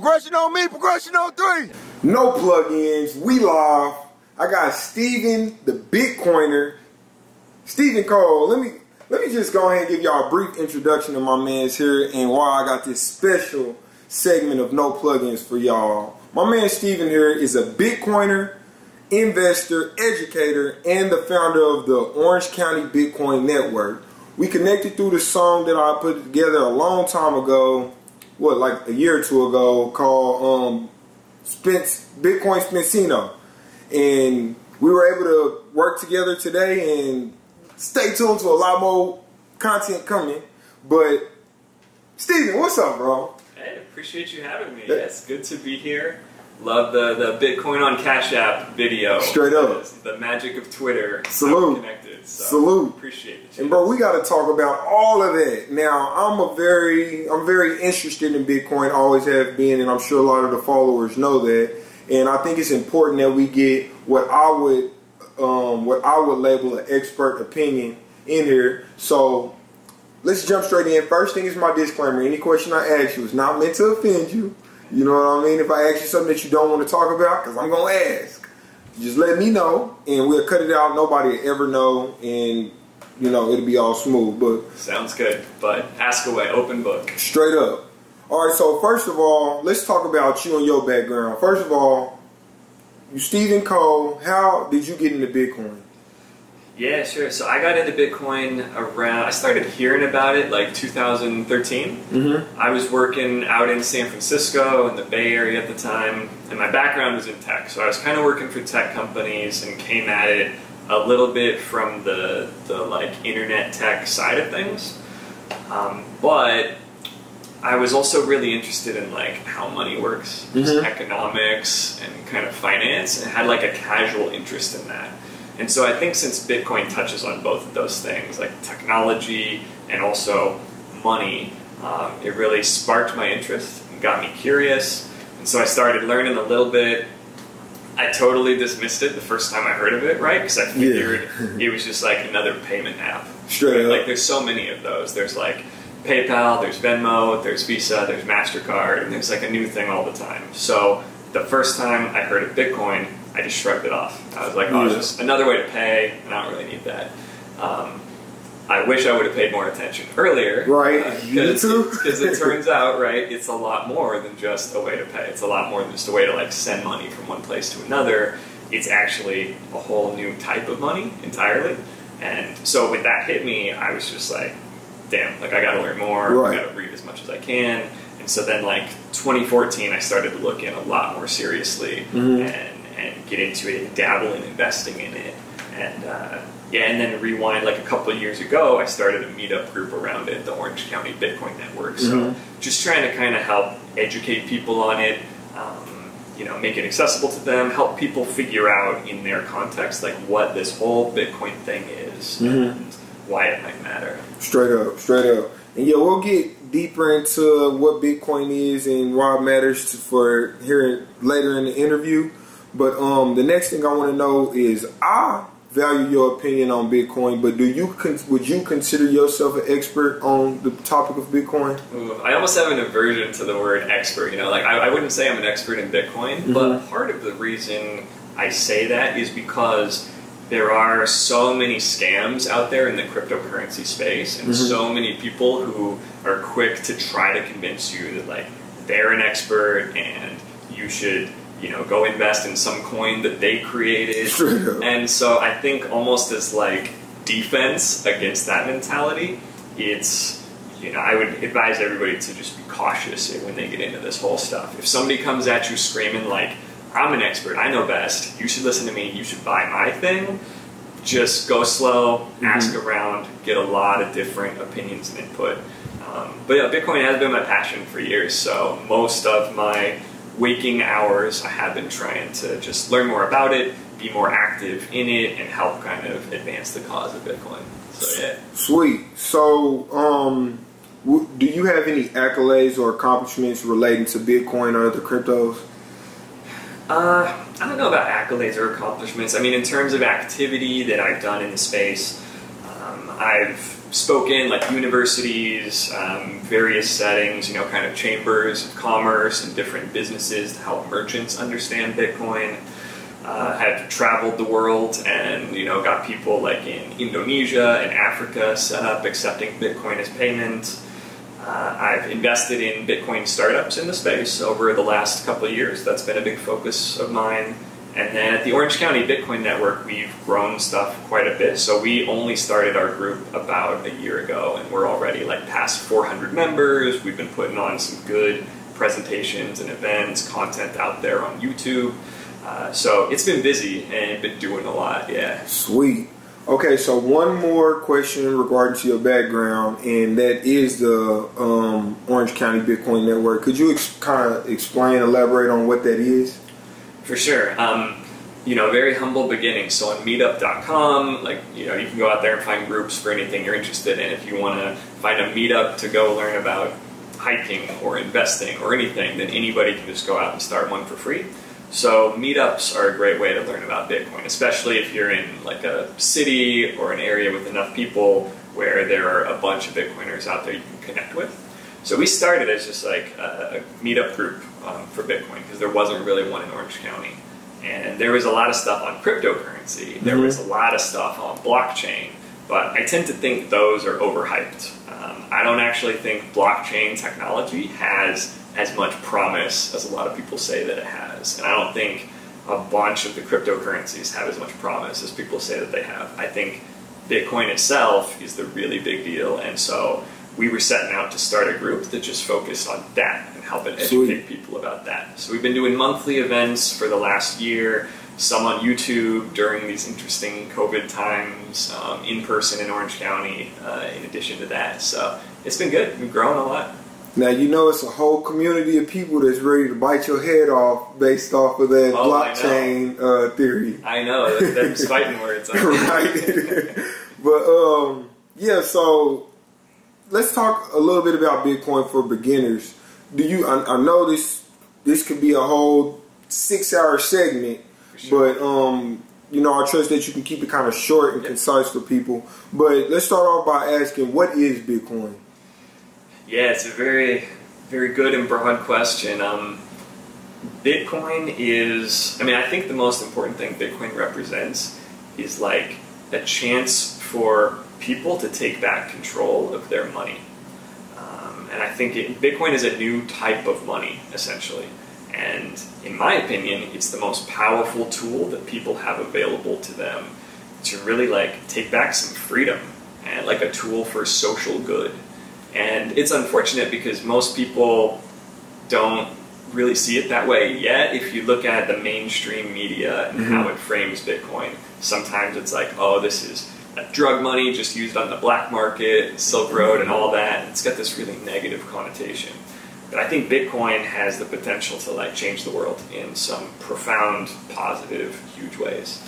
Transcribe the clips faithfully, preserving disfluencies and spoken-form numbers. Progression on me, progression on three. No plugins, we live. I got Stephen, the Bitcoiner, Stephen Cole. Let me let me just go ahead and give y'all a brief introduction to my man's here and why I got this special segment of no plugins for y'all. My man Stephen here is a Bitcoiner, investor, educator, and the founder of the Orange County Bitcoin Network. We connected through the song that I put together a long time ago, what, like a year or two ago, called um, Spence Bitcoin Spensino. And we were able to work together today, and stay tuned to a lot more content coming. But, Stephen, what's up, bro? Hey, appreciate you having me. It's good to be here. Love the, the Bitcoin on Cash App video. Straight up. The magic of Twitter. Salute. Connected, so Salute. Appreciate it. And bro, we got to talk about all of that. Now, I'm a very, I'm very interested in Bitcoin, always have been, and I'm sure a lot of the followers know that. And I think it's important that we get what I would, um, what I would label an expert opinion in here. So let's jump straight in. First thing is my disclaimer. Any question I ask you is not meant to offend you. You know what I mean? If I ask you something that you don't want to talk about, because I'm going to ask, just let me know, and we'll cut it out. Nobody will ever know, and, you know, it'll be all smooth. But sounds good, but ask away. Open book. Straight up. All right, so first of all, let's talk about you and your background. First of all, you Stephen Cole, how did you get into Bitcoin? Yeah, sure. So I got into Bitcoin around, I started hearing about it like two thousand thirteen. Mm-hmm. I was working out in San Francisco in the Bay Area at the time, and my background was in tech. So I was kind of working for tech companies and came at it a little bit from the, the like internet tech side of things. Um, but I was also really interested in like how money works, mm-hmm. just economics and kind of finance, and had like a casual interest in that. And so I think since Bitcoin touches on both of those things, like technology and also money, um, it really sparked my interest and got me curious. And so I started learning a little bit. I totally dismissed it the first time I heard of it, right? Because I figured yeah. it was just like another payment app. Straight up. Like there's so many of those. There's like PayPal, there's Venmo, there's Visa, there's MasterCard, and there's like a new thing all the time. So the first time I heard of Bitcoin, I just shrugged it off. I was like, oh, it's just another way to pay, and I don't really need that. Um, I wish I would have paid more attention earlier. Right, uh, you too. Because it turns out, right, it's a lot more than just a way to pay. It's a lot more than just a way to like send money from one place to another. It's actually a whole new type of money entirely. And so when that hit me, I was just like, damn, like I gotta learn more, right. I gotta read as much as I can. And so then like twenty fourteen, I started to look in a lot more seriously. Mm-hmm. and. and get into it and dabble in investing in it. And uh, yeah, and then rewind like a couple of years ago, I started a meetup group around it, the Orange County Bitcoin Network. So mm-hmm. just trying to kind of help educate people on it, um, you know, make it accessible to them, help people figure out in their context, like what this whole Bitcoin thing is mm-hmm. and why it might matter. Straight up, straight up. And yeah, we'll get deeper into what Bitcoin is and why it matters for here later in the interview. But um, the next thing I want to know is, I value your opinion on Bitcoin, but do you con would you consider yourself an expert on the topic of Bitcoin? Ooh, I almost have an aversion to the word expert. You know, like I, I wouldn't say I'm an expert in Bitcoin, mm-hmm. but part of the reason I say that is because there are so many scams out there in the cryptocurrency space, and mm-hmm. so many people who are quick to try to convince you that like they're an expert and you should, you know, go invest in some coin that they created. True. And so I think almost as like defense against that mentality, it's, you know, I would advise everybody to just be cautious when they get into this whole stuff. If somebody comes at you screaming like, I'm an expert, I know best, you should listen to me, you should buy my thing, just go slow, mm-hmm. ask around, get a lot of different opinions and input. Um, but yeah, Bitcoin has been my passion for years, so most of my waking hours, I have been trying to just learn more about it, be more active in it, and help kind of advance the cause of Bitcoin. So yeah. Sweet. So, um, w do you have any accolades or accomplishments relating to Bitcoin or other cryptos? Uh, I don't know about accolades or accomplishments. I mean, in terms of activity that I've done in the space, um, I've spoke in, like universities, um, various settings, you know, kind of chambers of commerce and different businesses to help merchants understand Bitcoin. Uh, had traveled the world and, you know, got people like in Indonesia and Africa set up accepting Bitcoin as payment. Uh, I've invested in Bitcoin startups in the space over the last couple of years. That's been a big focus of mine. And then at the Orange County Bitcoin Network, we've grown stuff quite a bit. So we only started our group about a year ago, and we're already like past four hundred members. We've been putting on some good presentations and events, content out there on YouTube. Uh, so it's been busy and been doing a lot, yeah. Sweet. Okay, so one more question regarding to your background, and that is the um, Orange County Bitcoin Network. Could you ex kind of explain, elaborate on what that is? For sure. Um, you know, very humble beginnings. So on meetup dot com, like, you know, you can go out there and find groups for anything you're interested in. If you want to find a meetup to go learn about hiking or investing or anything, then anybody can just go out and start one for free. So meetups are a great way to learn about Bitcoin, especially if you're in like a city or an area with enough people where there are a bunch of Bitcoiners out there you can connect with. So we started as just like a, a meetup group um, for Bitcoin because there wasn't really one in Orange County. And there was a lot of stuff on cryptocurrency. There mm-hmm. was a lot of stuff on blockchain, but I tend to think those are overhyped. Um, I don't actually think blockchain technology has as much promise as a lot of people say that it has. And I don't think a bunch of the cryptocurrencies have as much promise as people say that they have. I think Bitcoin itself is the really big deal. And so we were setting out to start a group that just focused on that and helping educate Sweet. people about that. So we've been doing monthly events for the last year, some on YouTube during these interesting COVID times, um, in person in Orange County, uh, in addition to that. So it's been good. We've grown a lot. Now, you know, it's a whole community of people that's ready to bite your head off based off of that oh, blockchain I uh, theory. I know. That's fighting words. Right. But, um, yeah, so let's talk a little bit about Bitcoin for beginners. Do you, I, I know this, this could be a whole six-hour segment, sure. but, um, you know, I trust that you can keep it kind of short and yep. concise for people. But let's start off by asking, what is Bitcoin? Yeah, it's a very, very good and broad question. Um, Bitcoin is, I mean, I think the most important thing Bitcoin represents is like a chance for people to take back control of their money. Um, and I think it, Bitcoin is a new type of money, essentially. And in my opinion, it's the most powerful tool that people have available to them to really like take back some freedom and like a tool for social good. And it's unfortunate because most people don't really see it that way yet. If you look at the mainstream media and mm-hmm. how it frames Bitcoin, sometimes it's like, oh, this is drug money just used on the black market, Silk Road and all that. It's got this really negative connotation. But I think Bitcoin has the potential to like change the world in some profound, positive, huge ways.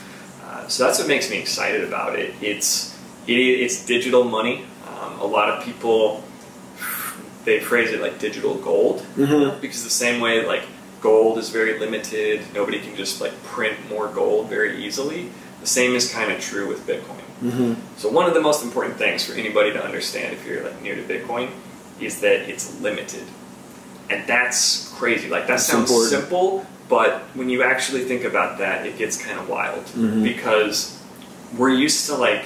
Uh, so that's what makes me excited about it. It's, it, it's digital money. Um, a lot of people, they phrase it like digital gold, mm-hmm. because the same way like gold is very limited, nobody can just like print more gold very easily, the same is kind of true with Bitcoin. Mm-hmm. So one of the most important things for anybody to understand if you're like new to Bitcoin is that it's limited. And that's crazy, like that that's sounds important. simple, but when you actually think about that, it gets kind of wild, mm-hmm. because we're used to like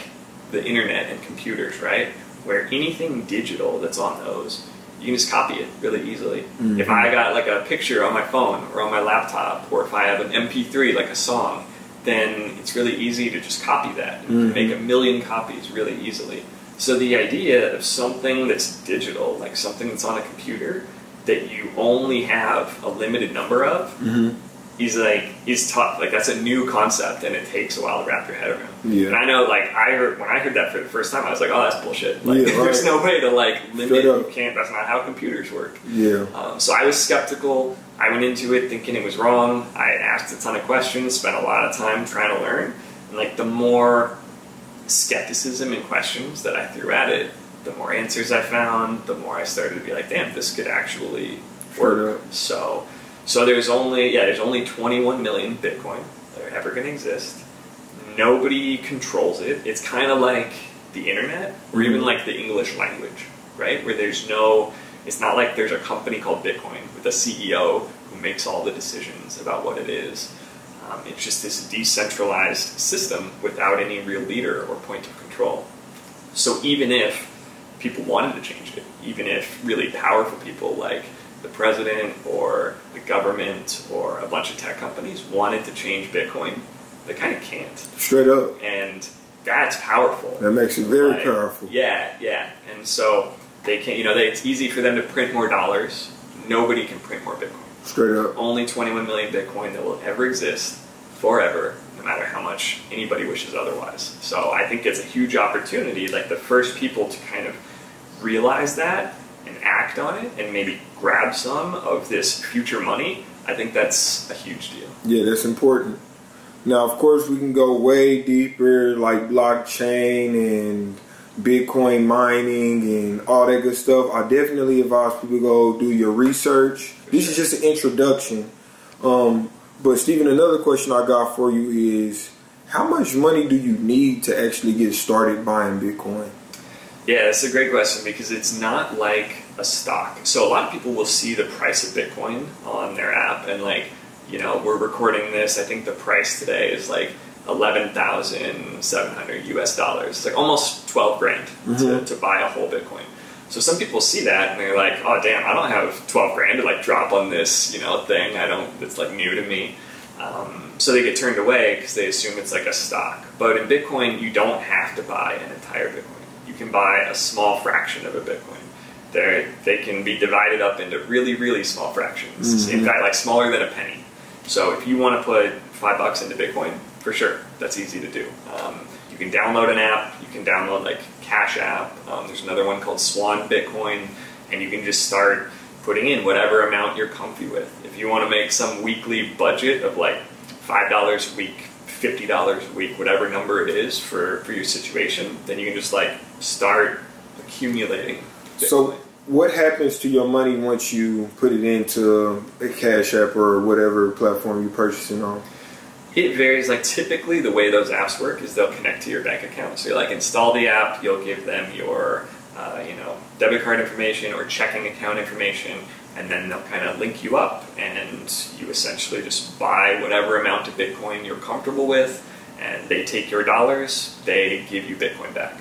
the internet and computers, right? Where anything digital that's on those, you can just copy it really easily. Mm-hmm. If I got like a picture on my phone or on my laptop, or if I have an M P three like a song, then it's really easy to just copy that. Mm-hmm. You can make a million copies really easily. So the idea of something that's digital, like something that's on a computer that you only have a limited number of, mm-hmm. is like is tough. Like that's a new concept, and it takes a while to wrap your head around. Yeah. And I know, like I heard when I heard that for the first time, I was like, "Oh, that's bullshit." Like, yeah, right. There's no way to like limit. You can't. That's not how computers work. Yeah. Um, so I was skeptical. I went into it thinking it was wrong. I asked a ton of questions, spent a lot of time trying to learn. And like the more skepticism and questions that I threw at it, the more answers I found. The more I started to be like, "Damn, this could actually work." So. So there's only, yeah, there's only twenty-one million Bitcoin that are ever going to exist. Nobody controls it. It's kind of like the internet, or even like the English language, right? Where there's no, it's not like there's a company called Bitcoin with a C E O who makes all the decisions about what it is. Um, it's just this decentralized system without any real leader or point of control. So even if people wanted to change it, even if really powerful people like the president or the government or a bunch of tech companies wanted to change Bitcoin, they kind of can't. Straight up. And that's powerful. That makes it very like, powerful. Yeah, yeah. And so they can't, you know, they, it's easy for them to print more dollars. Nobody can print more Bitcoin. Straight up. Only twenty-one million Bitcoin that will ever exist forever, no matter how much anybody wishes otherwise. So I think it's a huge opportunity, like the first people to kind of realize that and act on it and maybe grab some of this future money. I think that's a huge deal. Yeah, that's important. Now, of course, we can go way deeper, like blockchain and Bitcoin mining and all that good stuff. I definitely advise people to go do your research. This is just an introduction. Um, but Stephen, another question I got for you is, how much money do you need to actually get started buying Bitcoin? Yeah, that's a great question because it's not like a stock. So a lot of people will see the price of Bitcoin on their app and like, you know, we're recording this. I think the price today is like eleven thousand seven hundred U S dollars. It's like almost twelve grand mm-hmm. to, to buy a whole Bitcoin. So some people see that and they're like, oh damn, I don't have twelve grand to like drop on this, you know, thing. I don't, it's like new to me. Um, so they get turned away because they assume it's like a stock. But in Bitcoin, you don't have to buy an entire Bitcoin. You can buy a small fraction of a Bitcoin. They're, they can be divided up into really, really small fractions. Mm-hmm. So you've got like smaller than a penny. So if you want to put five bucks into Bitcoin, for sure, that's easy to do. Um, you can download an app. You can download like Cash App. Um, there's another one called Swan Bitcoin, and you can just start putting in whatever amount you're comfy with. If you want to make some weekly budget of like five dollars a week, fifty dollars a week, whatever number it is for for your situation, then you can just like start accumulating Bitcoin. So what happens to your money once you put it into a Cash App or whatever platform you're purchasing on? It varies. Like typically the way those apps work is they'll connect to your bank account. So you like install the app, you'll give them your uh, you know, debit card information or checking account information, and then they'll kind of link you up and you essentially just buy whatever amount of Bitcoin you're comfortable with, and they take your dollars, they give you Bitcoin back.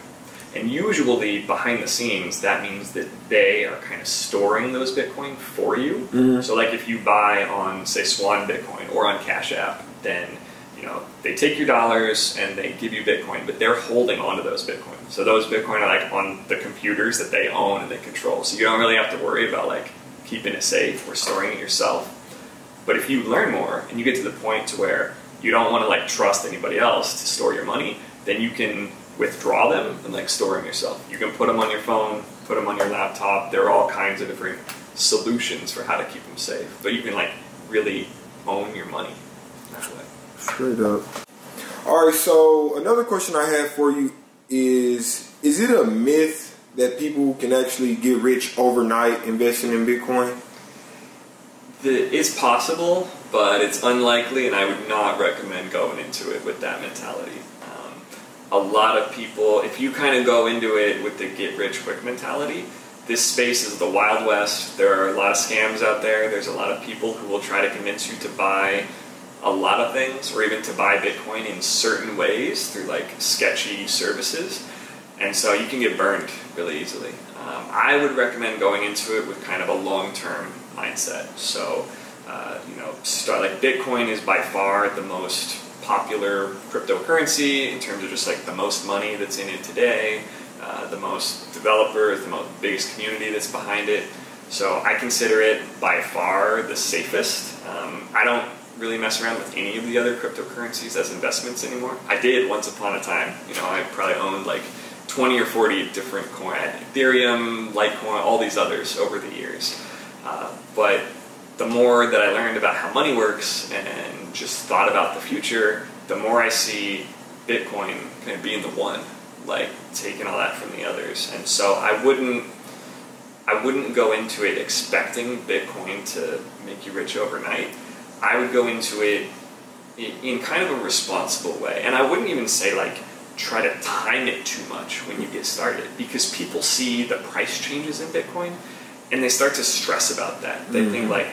And usually, behind the scenes, that means that they are kind of storing those Bitcoin for you. Mm-hmm. So like if you buy on, say, Swan Bitcoin or on Cash App, then you know they take your dollars and they give you Bitcoin, but they're holding onto those Bitcoin. So those Bitcoin are like on the computers that they own and they control. So you don't really have to worry about like keeping it safe or storing it yourself. But if you learn more and you get to the point to where you don't want to like trust anybody else to store your money, then you can withdraw them and like store them yourself. You can put them on your phone, put them on your laptop. There are all kinds of different solutions for how to keep them safe. But you can like really own your money that way. Straight up. All right, so another question I have for you is, is it a myth that people can actually get rich overnight investing in Bitcoin? It's possible, but it's unlikely, and I would not recommend going into it with that mentality. A lot of people, if you kind of go into it with the get rich quick mentality, this space is the Wild West. There are a lot of scams out there. There's a lot of people who will try to convince you to buy a lot of things or even to buy Bitcoin in certain ways through like sketchy services. And so you can get burned really easily. Um, I would recommend going into it with kind of a long-term mindset. So, uh, you know, start like Bitcoin is by far the most popular cryptocurrency in terms of just like the most money that's in it today, uh, the most developers, the most biggest community that's behind it. So I consider it by far the safest. Um, I don't really mess around with any of the other cryptocurrencies as investments anymore. I did once upon a time. You know, I probably owned like twenty or forty different coins, Ethereum, Litecoin, all these others over the years. Uh, but the more that I learned about how money works and just thought about the future, the more I see Bitcoin kind of being the one, like taking all that from the others. And so I wouldn't, I wouldn't go into it expecting Bitcoin to make you rich overnight. I would go into it in kind of a responsible way. And I wouldn't even say like try to time it too much when you get started, because people see the price changes in Bitcoin and they start to stress about that. They mm-hmm. think like,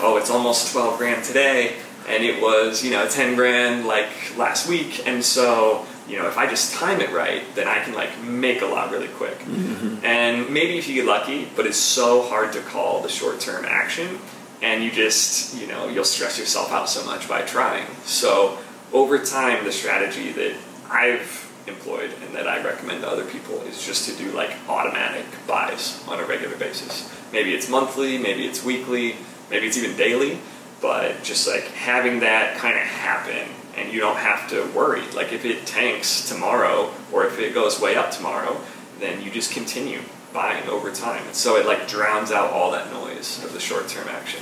oh, it's almost twelve grand today and it was, you know, ten grand like last week, and so, you know, if I just time it right, then I can like make a lot really quick. Mm-hmm. And maybe if you get lucky, but it's so hard to call the short-term action, and you just, you know, you'll stress yourself out so much by trying. So over time, the strategy that I've employed and that I recommend to other people is just to do like automatic buys on a regular basis. Maybe it's monthly, maybe it's weekly, maybe it's even daily, but just like having that kind of happen, and you don't have to worry. Like if it tanks tomorrow or if it goes way up tomorrow, then you just continue buying over time. And so it like drowns out all that noise of the short-term action.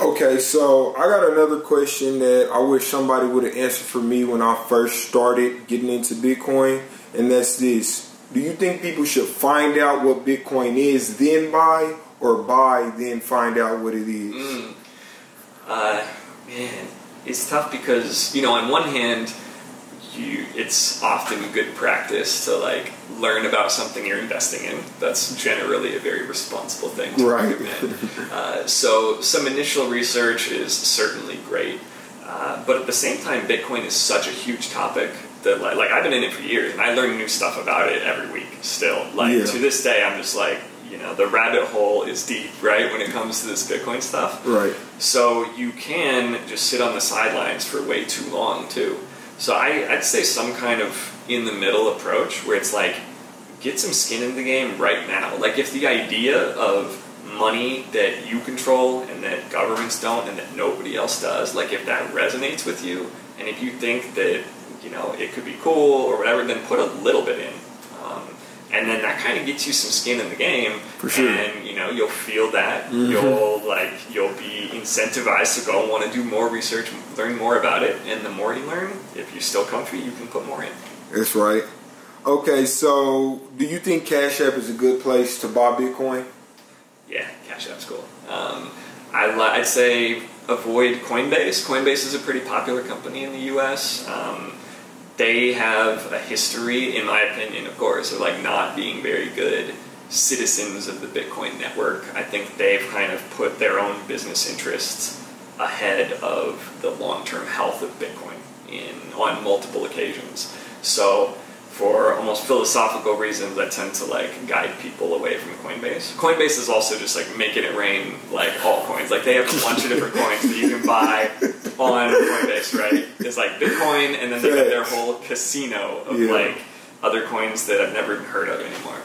Okay, so I got another question that I wish somebody would have answered for me when I first started getting into Bitcoin, and that's this. Do you think people should find out what Bitcoin is, then buy, or buy, then find out what it is? Mm. Uh, man, it's tough because, you know, on one hand, you, it's often good practice to like learn about something you're investing in. That's generally a very responsible thing to right. recommend. Uh, so some initial research is certainly great. Uh, but at the same time, Bitcoin is such a huge topic that like, like I've been in it for years and I learn new stuff about it every week still. Like yeah. to this day, I'm just like, you know, the rabbit hole is deep, right, when it comes to this Bitcoin stuff. Right. So you can just sit on the sidelines for way too long, too. So I, I'd say some kind of in-the-middle approach where it's like, get some skin in the game right now. Like if the idea of money that you control and that governments don't and that nobody else does, like if that resonates with you, and if you think that, you know, it could be cool or whatever, then put a little bit in. And then that kind of gets you some skin in the game. For sure. And, you know, you'll feel that. Mm-hmm. You'll, like, you'll be incentivized to go want to do more research, learn more about it. And the more you learn, if you're still comfy, you can put more in. That's right. Okay, so do you think Cash App is a good place to buy Bitcoin? Yeah, Cash App's cool. Um, I li- I'd say avoid Coinbase. Coinbase is a pretty popular company in the U S Um They have a history, in my opinion, of course, of like not being very good citizens of the Bitcoin network. I think they've kind of put their own business interests ahead of the long-term health of Bitcoin in on multiple occasions. So for almost philosophical reasons, I tend to like guide people away from Coinbase. Coinbase is also just like making it rain, like all coins. Like they have a bunch of different coins that you can buy on Coinbase, right? It's like Bitcoin, and then they got their whole casino of yeah. like other coins that I've never even heard of anymore.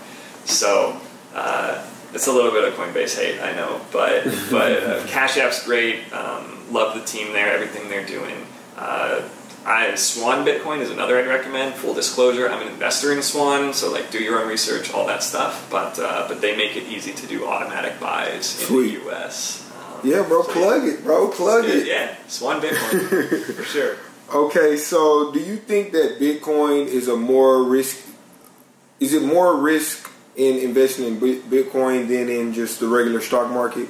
So uh, it's a little bit of Coinbase hate, I know, but but uh, Cash App's great. Um, love the team there, everything they're doing. Uh, I, Swan Bitcoin is another I'd recommend. Full disclosure, I'm an investor in Swan, so like do your own research, all that stuff. But uh, but they make it easy to do automatic buys Sweet. in the U S. Yeah, bro, so, plug yeah. it, bro, plug it. Yeah, Swan Bitcoin, for sure. Okay, so do you think that Bitcoin is a more risk, is it more risk in investing in Bitcoin than in just the regular stock market?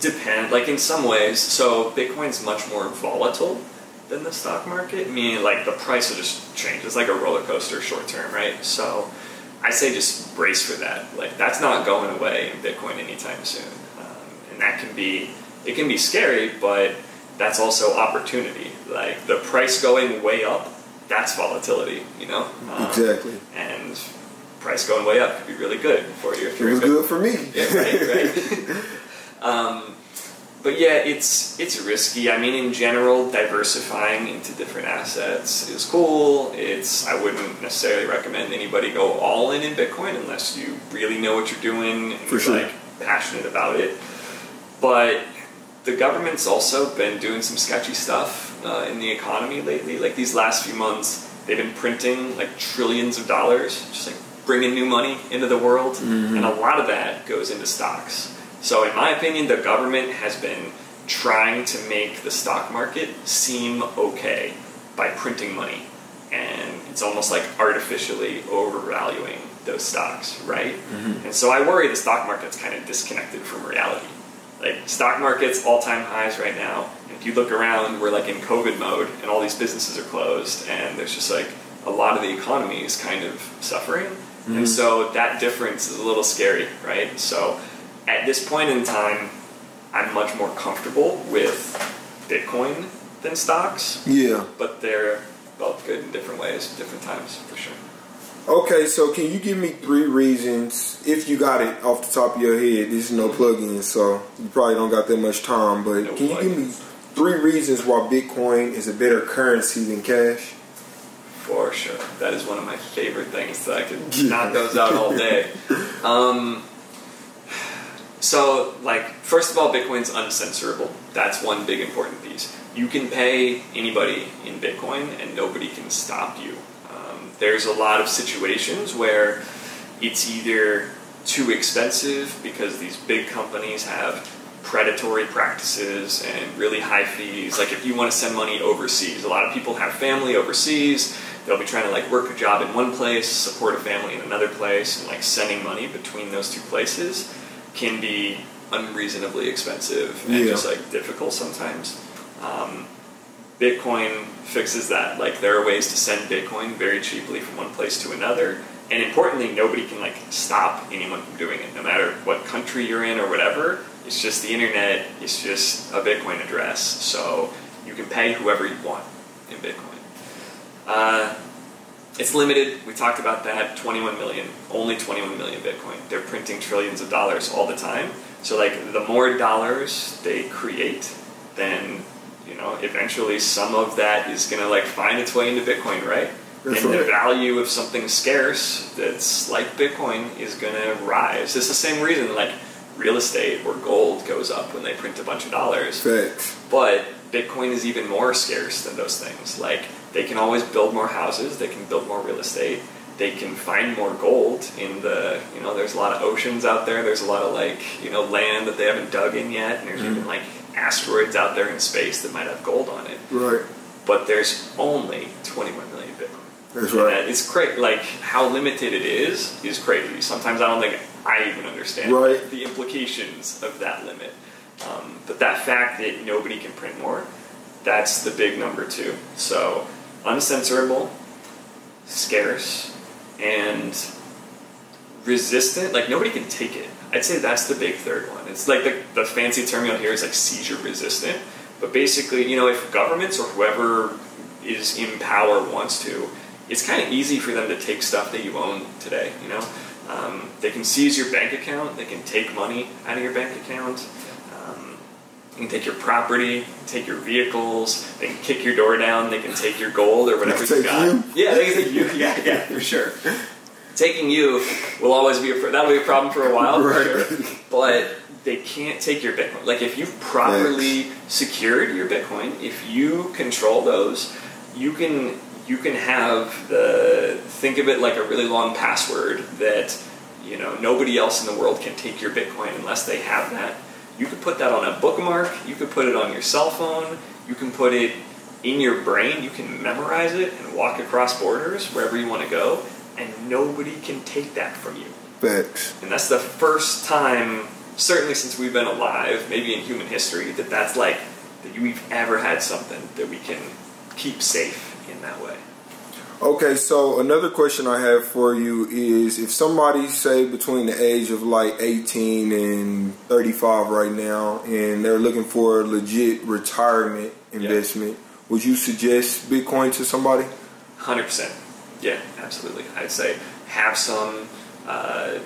Depend, like in some ways, so Bitcoin's much more volatile than the stock market, meaning like the price will just change. It's like a roller coaster short term, right? So I say just brace for that. Like that's not going away in Bitcoin anytime soon, um, and that can be it can be scary, but that's also opportunity. Like the price going way up, that's volatility, you know. Um, exactly. And price going way up could be really good for you. If you're it was good for me. Yeah, right, right. um, but yeah, it's it's risky. I mean, in general, diversifying into different assets is cool. It's I wouldn't necessarily recommend anybody go all in in Bitcoin unless you really know what you're doing and you're like passionate about it. But the government's also been doing some sketchy stuff uh, in the economy lately. Like these last few months, they've been printing like trillions of dollars, just like bringing new money into the world, mm-hmm. and a lot of that goes into stocks. So in my opinion, the government has been trying to make the stock market seem okay by printing money. And it's almost like artificially overvaluing those stocks, right? Mm-hmm. And so I worry the stock market's kind of disconnected from reality. Like stock market's all-time highs right now, and if you look around, we're like in COVID mode and all these businesses are closed, and there's just like a lot of the economy is kind of suffering. Mm-hmm. And so that difference is a little scary, right? So at this point in time, I'm much more comfortable with Bitcoin than stocks. Yeah. But they're both good in different ways, different times, for sure. Okay, so can you give me three reasons, if you got it off the top of your head? This is no plug-in, so you probably don't got that much time, but no can you give me three reasons why Bitcoin is a better currency than cash? For sure. That is one of my favorite things that I could yeah. knock those out all day. Um, so, like, first of all, Bitcoin's uncensorable. That's one big important piece. You can pay anybody in Bitcoin, and nobody can stop you. There's a lot of situations where it's either too expensive because these big companies have predatory practices and really high fees. Like if you want to send money overseas, a lot of people have family overseas. They'll be trying to like work a job in one place, support a family in another place, and like sending money between those two places can be unreasonably expensive and yeah. just like difficult sometimes. Um, Bitcoin fixes that. Like there are ways to send Bitcoin very cheaply from one place to another, and importantly, nobody can like stop anyone from doing it, no matter what country you're in or whatever. It's just the internet. It's just a Bitcoin address, so you can pay whoever you want in Bitcoin. Uh, it's limited. We talked about that. twenty-one million, only twenty-one million Bitcoin. They're printing trillions of dollars all the time. So like the more dollars they create, then you know, eventually some of that is going to like find its way into Bitcoin, right? That's and right. the value of something scarce that's like Bitcoin is going to rise. It's the same reason like real estate or gold goes up when they print a bunch of dollars. Right. But Bitcoin is even more scarce than those things. Like they can always build more houses. They can build more real estate. They can find more gold in the, you know, there's a lot of oceans out there. There's a lot of like, you know, land that they haven't dug in yet. And there's mm-hmm. even like asteroids out there in space that might have gold on it. Right. But there's only twenty-one million Bitcoin. That's right. That it's crazy. Like how limited it is is crazy. Sometimes I don't think I even understand right. the implications of that limit. Um, but that fact that nobody can print more, that's the big number too. So uncensorable, scarce, and resistant. Like nobody can take it. I'd say that's the big third one. It's like the, the fancy term you'll hear is like seizure resistant. But basically, you know, if governments or whoever is in power wants to, it's kind of easy for them to take stuff that you own today, you know? Um, they can seize your bank account. They can take money out of your bank account. Um, they can take your property, take your vehicles. They can kick your door down. They can take your gold or whatever you got. You? Yeah, they can take you. Yeah, yeah, for sure. Taking you will always be a that'll be a problem for a while, right. for sure. But they can't take your Bitcoin. Like if you've properly Next. secured your Bitcoin, if you control those, you can you can have the think of it like a really long password that you know nobody else in the world can take your Bitcoin unless they have that. You could put that on a bookmark. You could put it on your cell phone. You can put it in your brain. You can memorize it and walk across borders wherever you want to go. And nobody can take that from you. Thanks. And that's the first time, certainly since we've been alive, maybe in human history, that that's like, that we've ever had something that we can keep safe in that way. Okay, so another question I have for you is, if somebody, say, between the age of like eighteen and thirty-five right now, and they're looking for a legit retirement investment, yeah. would you suggest Bitcoin to somebody? one hundred percent. Yeah, absolutely. I'd say have some, uh,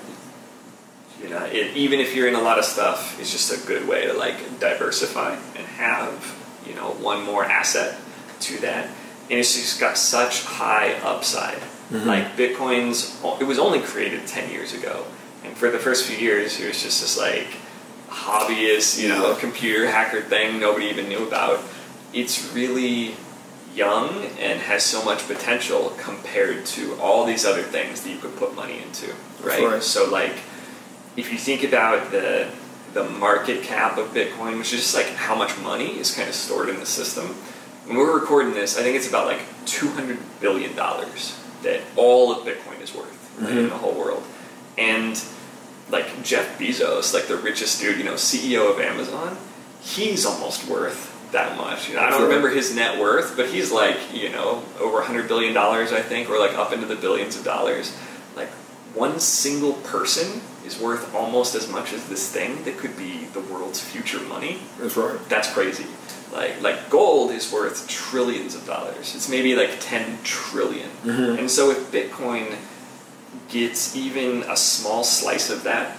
you know, it, even if you're in a lot of stuff, it's just a good way to like diversify and have, you know, one more asset to that. And it's just got such high upside. Mm-hmm. Like Bitcoin's, it was only created ten years ago. And for the first few years, it was just this like hobbyist, you know, computer hacker thing nobody even knew about. It's really young and has so much potential compared to all these other things that you could put money into, right? right? So like, if you think about the the market cap of Bitcoin, which is just like how much money is kind of stored in the system. When we're recording this, I think it's about like two hundred billion dollars that all of Bitcoin is worth mm-hmm. right, in the whole world. And like Jeff Bezos, like the richest dude, you know, C E O of Amazon, he's almost worth that much. You know, I don't remember his net worth, but he's like, you know, over one hundred billion dollars, I think, or like up into the billions of dollars. Like one single person is worth almost as much as this thing that could be the world's future money. That's right. That's crazy. Like, like gold is worth trillions of dollars. It's maybe like ten trillion. Mm-hmm. And so if Bitcoin gets even a small slice of that,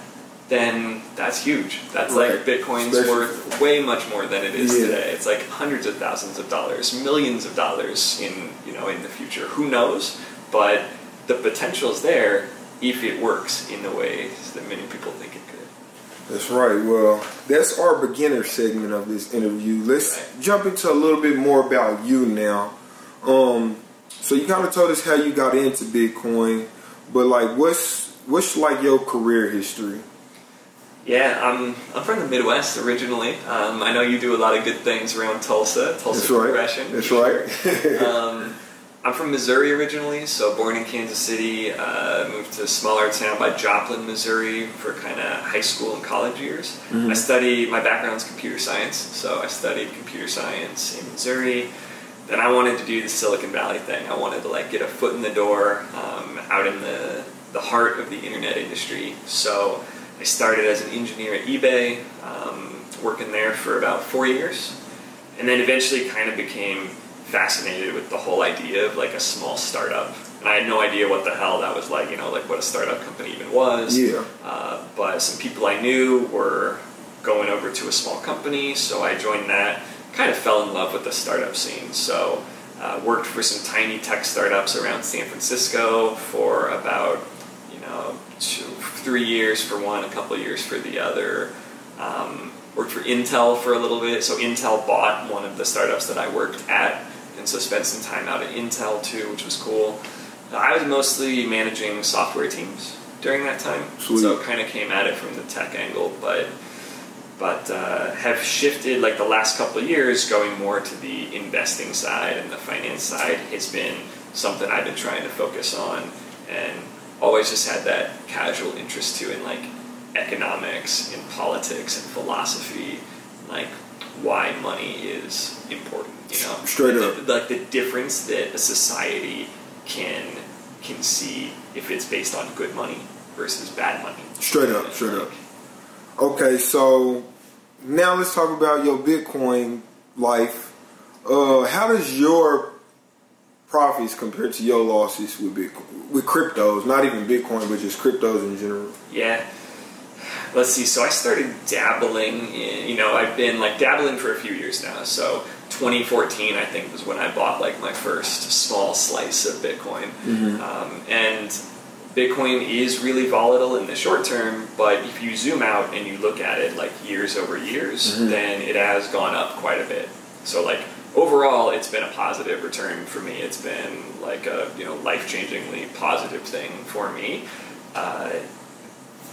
then that's huge. That's right. Like Bitcoin's Especially. worth way much more than it is yeah. today. It's like hundreds of thousands of dollars, millions of dollars in, you know, in the future. Who knows? But the potential's there if it works in the ways that many people think it could. That's right. Well, that's our beginner segment of this interview. Let's right. jump into a little bit more about you now. Um, so you kind of told us how you got into Bitcoin, but like, what's what's like your career history? Yeah, I'm, I'm from the Midwest originally. Um, I know you do a lot of good things around Tulsa, Tulsa That's right. Progression. That's right. Sure. um, I'm from Missouri originally, so born in Kansas City, uh, moved to a smaller town by Joplin, Missouri for kind of high school and college years. Mm-hmm. I studied, my background's computer science, so I studied computer science in Missouri. Then I wanted to do the Silicon Valley thing. I wanted to like get a foot in the door um, out in the, the heart of the internet industry. So I started as an engineer at eBay, um, working there for about four years, and then eventually kind of became fascinated with the whole idea of like a small startup. And I had no idea what the hell that was like, you know, like what a startup company even was. Yeah. Uh, but some people I knew were going over to a small company, so I joined that. Kind of fell in love with the startup scene. So uh, worked for some tiny tech startups around San Francisco for about, you know, two, three years for one, a couple of years for the other. Um, worked for Intel for a little bit. So Intel bought one of the startups that I worked at, and so spent some time out at Intel too, which was cool. I was mostly managing software teams during that time. Sweet. So kind of came at it from the tech angle, but but uh, have shifted, like the last couple of years, going more to the investing side, and the finance side has been something I've been trying to focus on, and always just had that casual interest too in like economics and politics and philosophy, like why money is important, you know, straight up, like the, like the difference that a society can can see if it's based on good money versus bad money. Straight up, and straight like, up. Okay, so now let's talk about your Bitcoin life. Uh, how does your profits compared to your losses with Bitcoin, with cryptos, not even Bitcoin, but just cryptos in general? Yeah. Let's see. So I started dabbling in, you know, I've been like dabbling for a few years now. So twenty fourteen, I think, was when I bought like my first small slice of Bitcoin. Mm-hmm. um, and Bitcoin is really volatile in the short term, but if you zoom out and you look at it like years over years, mm-hmm. then it has gone up quite a bit. So like overall, it's been a positive return for me. It's been like a, you know, life-changingly positive thing for me. Uh,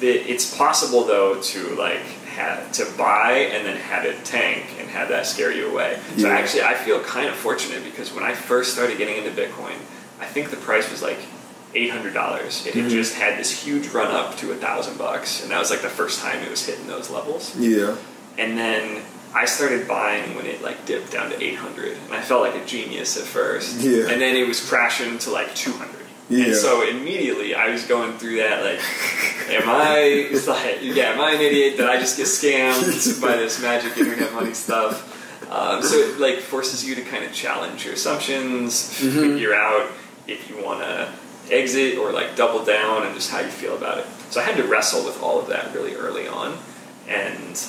it's possible though to like have to buy and then have it tank and have that scare you away. Yeah. So actually, I feel kind of fortunate because when I first started getting into Bitcoin, I think the price was like eight hundred dollars. It had mm-hmm. just had this huge run up to a thousand bucks, and that was like the first time it was hitting those levels. Yeah. And then I started buying when it like dipped down to eight hundred, and I felt like a genius at first. Yeah. And then it was crashing to like two hundred. Yeah. And so immediately I was going through that like, am I, it's like, yeah, am I an idiot? Did I just get scammed by this magic internet money stuff? Um, so it like forces you to kind of challenge your assumptions, mm-hmm. figure out if you want to exit or like double down, and just how you feel about it. So I had to wrestle with all of that really early on, and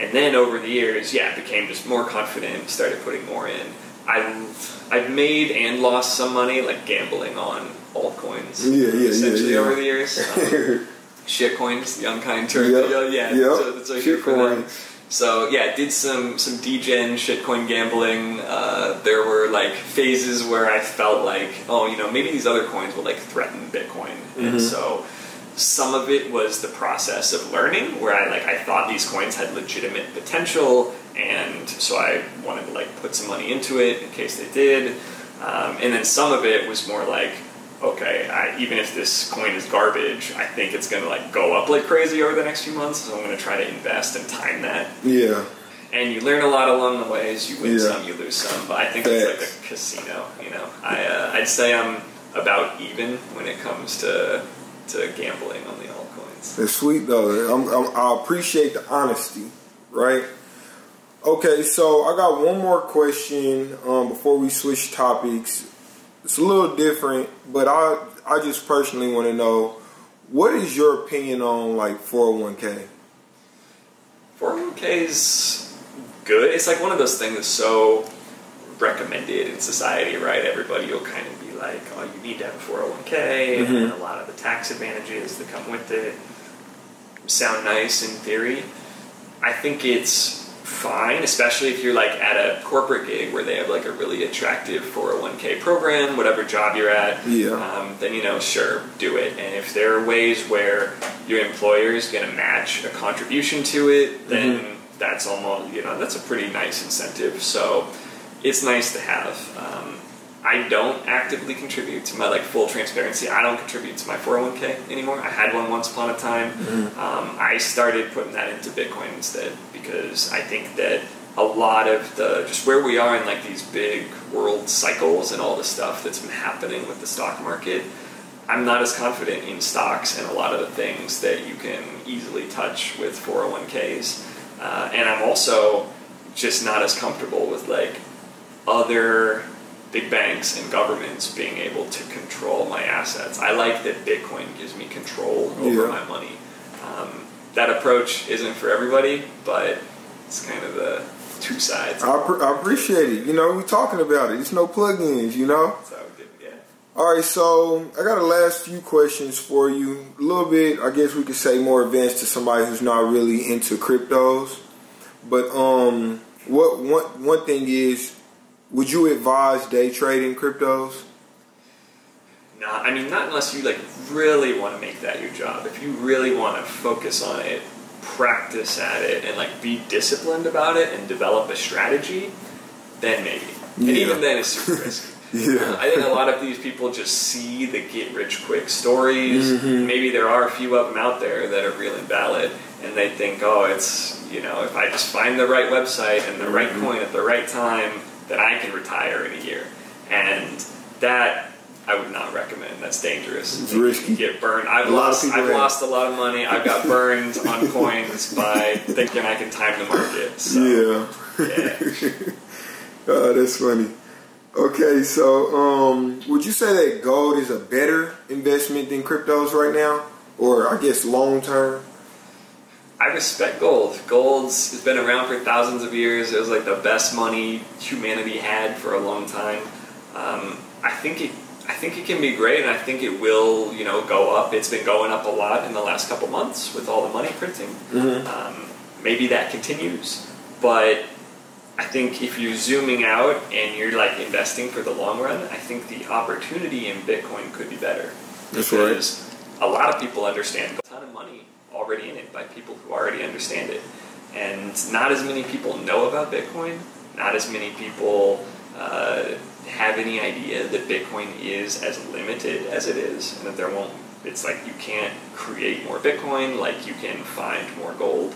and then over the years, yeah, I became just more confident, started putting more in. I've I've made and lost some money like gambling on altcoins, yeah, yeah, essentially, yeah, yeah. over the years. Um, Shitcoins, the unkind term. Yep. Yeah, yeah. Yep. So that's like shitcoin. So yeah, did some some degen shitcoin gambling. Uh, there were like phases where I felt like, oh, you know, maybe these other coins will like threaten Bitcoin, mm-hmm. and so some of it was the process of learning, where I like I thought these coins had legitimate potential, and so I wanted to like put some money into it in case they did, um, and then some of it was more like, okay, I, even if this coin is garbage, I think it's going to like go up like crazy over the next few months, so I'm going to try to invest and time that. Yeah. and you learn a lot along the way. You win yeah. some, you lose some, but I think Thanks. it's like a casino, you know. I uh, I'd say I'm about even when it comes to to gambling on the altcoins. It's sweet though. I'm, I'm, I appreciate the honesty, right? Okay, so I got one more question um, before we switch topics. It's a little different, but I I just personally want to know, what is your opinion on like four oh one K? four oh one K is good. It's like one of those things that's so recommended in society, right? Everybody will kind of be like, oh, you need to have a four oh one K, mm-hmm. and a lot of the tax advantages that come with it sound nice in theory. I think it's fine, especially if you're like at a corporate gig where they have like a really attractive four oh one K program, whatever job you're at, yeah. um, then, you know, sure, do it. And if there are ways where your employer is going to match a contribution to it, then mm-hmm. that's almost, you know, that's a pretty nice incentive. So it's nice to have. Um, I don't actively contribute to my, like, full transparency. I don't contribute to my four oh one K anymore. I had one once upon a time. Mm-hmm. Um, I started putting that into Bitcoin instead, because I think that a lot of the, just where we are in like these big world cycles and all the stuff that's been happening with the stock market, I'm not as confident in stocks and a lot of the things that you can easily touch with four oh one Ks. Uh, and I'm also just not as comfortable with like other big banks and governments being able to control my assets. I like that Bitcoin gives me control over yeah. my money. Um, That approach isn't for everybody, but it's kind of the two sides. I, pr I appreciate it. You know, we're talking about it. It's no plugins, you know? That's how we did it, yeah. All right, so I got a last few questions for you. A little bit, I guess we could say more advanced to somebody who's not really into cryptos. But um, what one, one thing is, would you advise day trading cryptos? No, I mean, not unless you like really want to make that your job. If you really want to focus on it, practice at it, and like be disciplined about it and develop a strategy, then maybe. Yeah. And even then, it's super risky. yeah. I think a lot of these people just see the get rich quick stories. Mm-hmm. Maybe there are a few of them out there that are real and valid, and they think, oh, it's, you know, if I just find the right website and the right mm-hmm. coin at the right time, then I can retire in a year. And that, I would not recommend. That's dangerous. It's risky. You can get burned. I've, lost, I've lost a lot of money. I've got burned on coins by thinking I can time the market. So, yeah. yeah. Oh, that's funny. Okay, so um, would you say that gold is a better investment than cryptos right now? Or I guess long term? I respect gold. Gold's has been around for thousands of years. It was like the best money humanity had for a long time. Um, I think it I think it can be great, and I think it will, you know, go up. It's been going up a lot in the last couple months with all the money printing. Mm-hmm. Um, maybe that continues, but I think if you're zooming out and you're like investing for the long run, I think the opportunity in Bitcoin could be better. That's because right. a lot of people understand a ton of money already in it by people who already understand it, and not as many people know about Bitcoin. Not as many people. Uh, have any idea that Bitcoin is as limited as it is, and that there won't, it's like you can't create more Bitcoin like you can find more gold.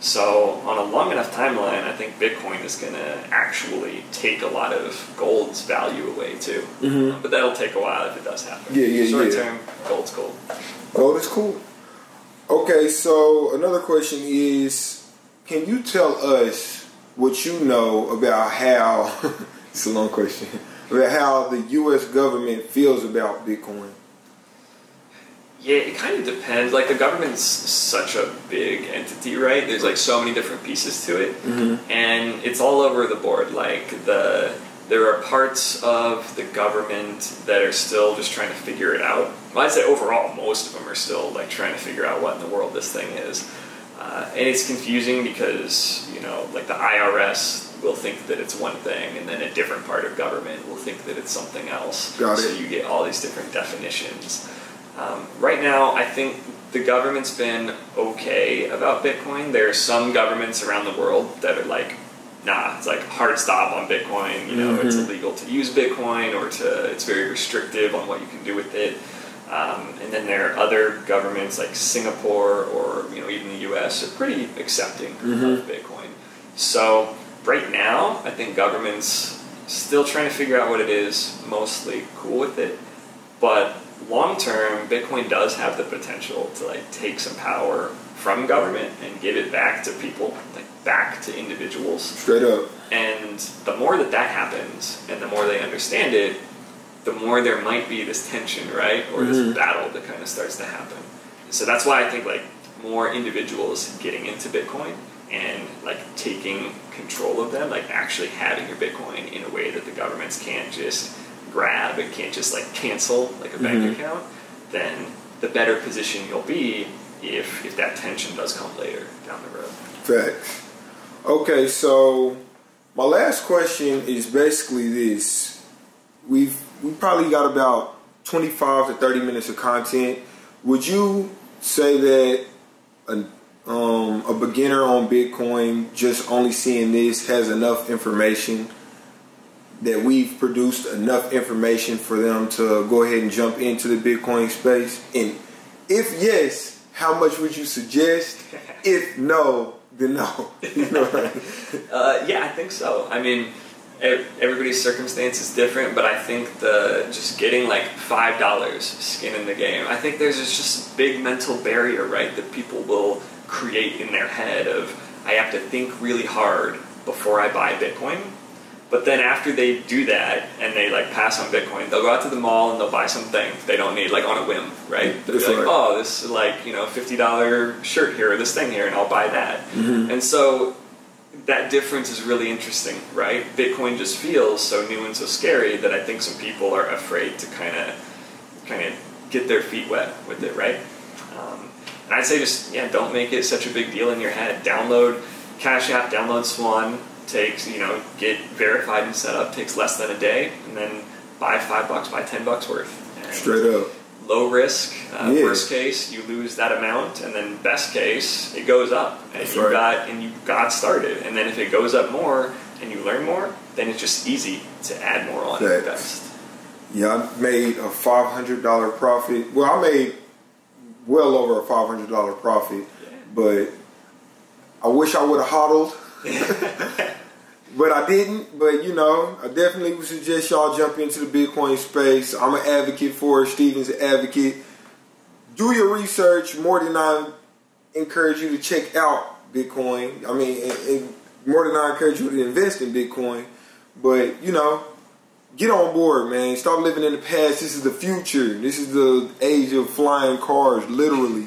So on a long enough timeline, I think Bitcoin is going to actually take a lot of gold's value away too. Mm-hmm. But that'll take a while if it does happen. Yeah, yeah, Short yeah. term, gold's cool. Gold is cool. Okay, so another question is, can you tell us what you know about how... It's a long question. About how the U S government feels about Bitcoin. Yeah, it kind of depends. Like, the government's such a big entity, right? There's, like, so many different pieces to it. Mm-hmm. And it's all over the board. Like, the there are parts of the government that are still just trying to figure it out. Well, I'd say overall, most of them are still, like, trying to figure out what in the world this thing is. Uh, and it's confusing because, you know, like, the I R S... will think that it's one thing, and then a different part of government will think that it's something else. Got it. So you get all these different definitions. Um, right now, I think the government's been okay about Bitcoin. There are some governments around the world that are like, nah, it's like hard stop on Bitcoin. You know, mm-hmm. it's illegal to use Bitcoin, or to it's very restrictive on what you can do with it. Um, and then there are other governments like Singapore, or you know, even the U S are pretty accepting mm-hmm. of Bitcoin. So right now, I think government's still trying to figure out what it is, mostly cool with it. But long term, Bitcoin does have the potential to like take some power from government and give it back to people, like back to individuals. Straight up. And the more that that happens, and the more they understand it, the more there might be this tension, right? Or this mm-hmm. battle that kind of starts to happen. So that's why I think like more individuals getting into Bitcoin and like taking control of them, like actually having your Bitcoin in a way that the governments can't just grab and can't just like cancel like a mm-hmm. bank account, then the better position you'll be if if that tension does come later down the road. Facts. Okay, so my last question is basically this. We've we probably got about twenty-five to thirty minutes of content. Would you say that a, um, a beginner on Bitcoin just only seeing this has enough information, that we've produced enough information for them to go ahead and jump into the Bitcoin space? And if yes, how much would you suggest? If no, then no. You know what I mean? uh, yeah, I think so. I mean, everybody's circumstance is different, but I think the just getting like five dollars skin in the game, I think there's just a big mental barrier, right, that people will create in their head of, I have to think really hard before I buy Bitcoin. But then after they do that and they like pass on Bitcoin, they'll go out to the mall and they'll buy something they don't need, like on a whim, right? They'll be like, oh, this is like, you know, fifty dollar shirt here or this thing here, and I'll buy that. Mm-hmm. And so that difference is really interesting, right? Bitcoin just feels so new and so scary that I think some people are afraid to kind of kind of get their feet wet with it, right? Um, and I'd say just, yeah, don't make it such a big deal in your head. Download Cash App, download Swan. Takes, you know, get verified and set up, takes less than a day, and then buy five bucks, buy ten bucks worth. And straight up. Low risk, uh, yeah. Worst case, you lose that amount, and then best case, it goes up, and that's you right. got and you got started. And then if it goes up more, and you learn more, then it's just easy to add more on to best. Yeah, I made a five hundred dollar profit. Well, I made well over a five hundred dollar profit, yeah. But I wish I would have hodled. But I didn't. But you know, I definitely would suggest y'all jump into the Bitcoin space. I'm an advocate for it. Stephen's an advocate. Do your research. More than I encourage you to check out Bitcoin. I mean, and, and more than I encourage you to invest in Bitcoin. But you know, get on board, man. Stop living in the past. This is the future. This is the age of flying cars, literally.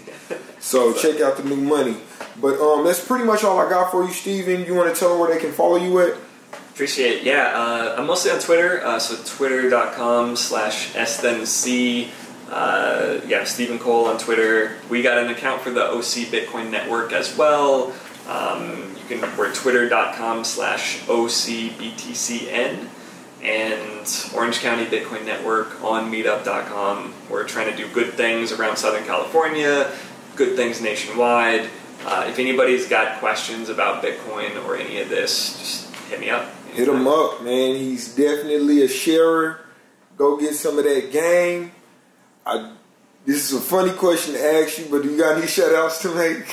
So check out the new money. But um, that's pretty much all I got for you, Stephen. You want to tell them where they can follow you at? Appreciate it. Yeah, uh, I'm mostly on Twitter. Uh, so twitter.com slash sthenc. Uh, yeah, Stephen Cole on Twitter. We got an account for the O C Bitcoin Network as well. Um, you can, we're twitter.com slash OCBTCN. And Orange County Bitcoin Network on meetup dot com. We're trying to do good things around Southern California, good things nationwide. Uh, if anybody's got questions about Bitcoin or any of this, just hit me up. Anytime. Hit him up, man. He's definitely a sharer. Go get some of that game. I, this is a funny question to ask you, but do you got any shout-outs to make?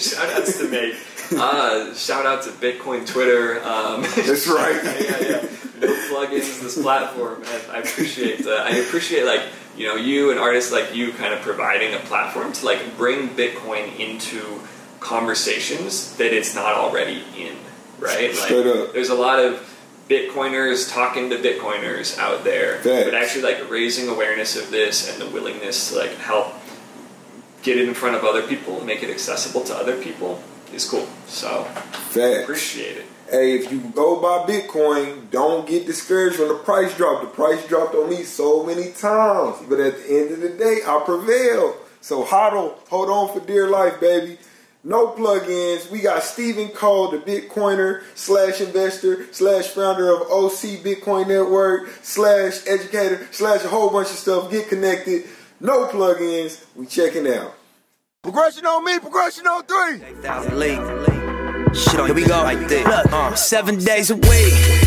Shout-outs to make. Uh, shout-out to Bitcoin Twitter. Um, That's right. yeah, yeah, yeah. No plugins, this platform. I, I appreciate that. I appreciate, like, you know, you and artists like you kind of providing a platform to like bring Bitcoin into conversations that it's not already in, right? Straight like, up. There's a lot of Bitcoiners talking to Bitcoiners out there, Thanks. But actually like raising awareness of this and the willingness to like help get it in front of other people, make it accessible to other people is cool. So, Thanks. Appreciate it. Hey, if you go buy Bitcoin, don't get discouraged when the price dropped. The price dropped on me so many times. But at the end of the day, I prevailed. So hodl, hold on for dear life, baby. No plugins. We got Stephen Cole, the Bitcoiner, slash investor, slash founder of O C Bitcoin Network, slash educator, slash a whole bunch of stuff. Get connected. No plugins. We checking out. Progression on me, progression on three. eight thousand late. Shit on, here we go. Like this. Look, uh, seven days a week.